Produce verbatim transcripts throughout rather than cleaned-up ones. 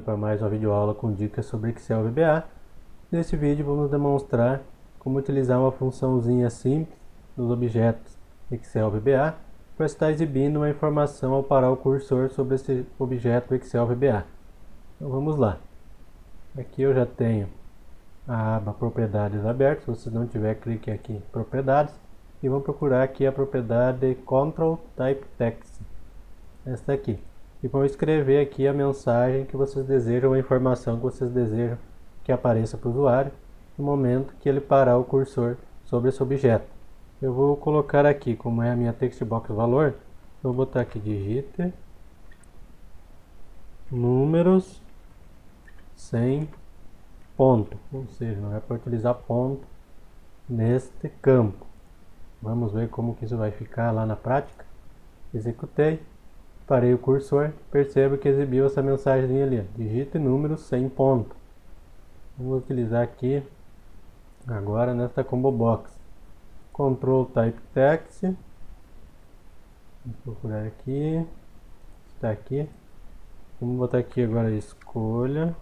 bem-vindo para mais uma videoaula com dicas sobre Excel V B A. Neste vídeo vamos demonstrar como utilizar uma funçãozinha simples nos objetos Excel V B A para estar exibindo uma informação ao parar o cursor sobre esse objeto Excel V B A. Então vamos lá. Aqui eu já tenho a aba Propriedades aberta. Se você não tiver, clique aqui em Propriedades e vamos procurar aqui a propriedade Control Tip Text, esta aqui. E vão escrever aqui a mensagem que vocês desejam, a informação que vocês desejam que apareça para o usuário no momento que ele parar o cursor sobre esse objeto. Eu vou colocar aqui, como é a minha Textbox valor, vou botar aqui digite números sem ponto, ou seja, não é para utilizar ponto neste campo. Vamos ver como que isso vai ficar lá na prática. Executei. Parei o cursor, percebo que exibiu essa mensagem ali, digite números sem ponto. Vamos utilizar aqui, agora nesta combo box, Control Type Text, vou procurar aqui, está aqui, vamos botar aqui agora escolha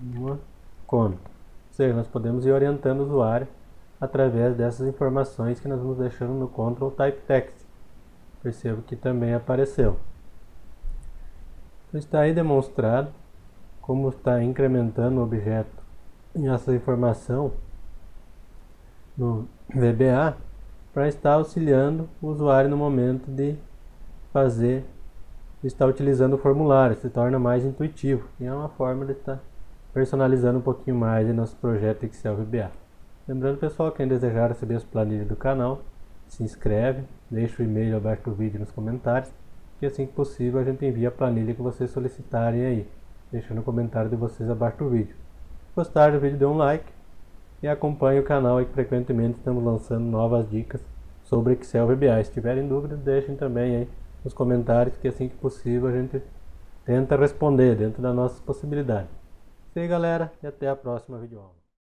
uma conta. Ou seja, nós podemos ir orientando o usuário através dessas informações que nós vamos deixando no Control Type Text. Percebo que também apareceu. Está aí demonstrado como está incrementando o objeto e essa informação no V B A para estar auxiliando o usuário no momento de fazer, estar utilizando o formulário. Se torna mais intuitivo e é uma forma de estar personalizando um pouquinho mais o nosso projeto Excel V B A. Lembrando, pessoal, quem desejar receber as planilhas do canal, se inscreve, deixa o e-mail abaixo do vídeo nos comentários, que assim que possível a gente envia a planilha que vocês solicitarem aí, deixando o comentário de vocês abaixo do vídeo. Se gostaram do vídeo, dê um like e acompanhe o canal aí, que frequentemente estamos lançando novas dicas sobre Excel V B A. Se tiverem dúvidas, deixem também aí nos comentários, que assim que possível a gente tenta responder dentro das nossas possibilidades. E aí, galera, e até a próxima videoaula.